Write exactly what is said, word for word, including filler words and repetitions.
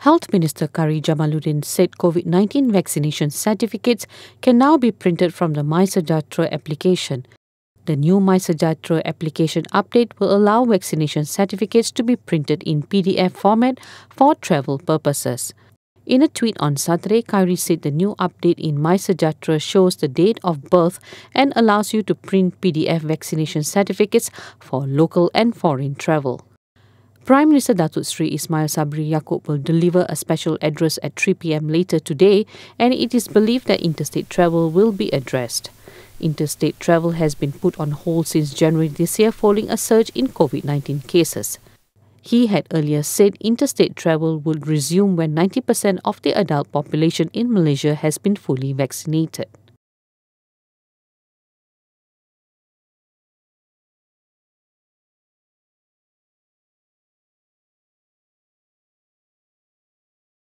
Health Minister Khairy Jamaluddin said COVID nineteen vaccination certificates can now be printed from the MySejahtera application. The new MySejahtera application update will allow vaccination certificates to be printed in P D F format for travel purposes. In a tweet on Saturday, Khairy said the new update in MySejahtera shows the date of birth and allows you to print P D F vaccination certificates for local and foreign travel. Prime Minister Datuk Seri Ismail Sabri Yaakob will deliver a special address at three p m later today, and it is believed that interstate travel will be addressed. Interstate travel has been put on hold since January this year following a surge in COVID nineteen cases. He had earlier said interstate travel would resume when ninety percent of the adult population in Malaysia has been fully vaccinated.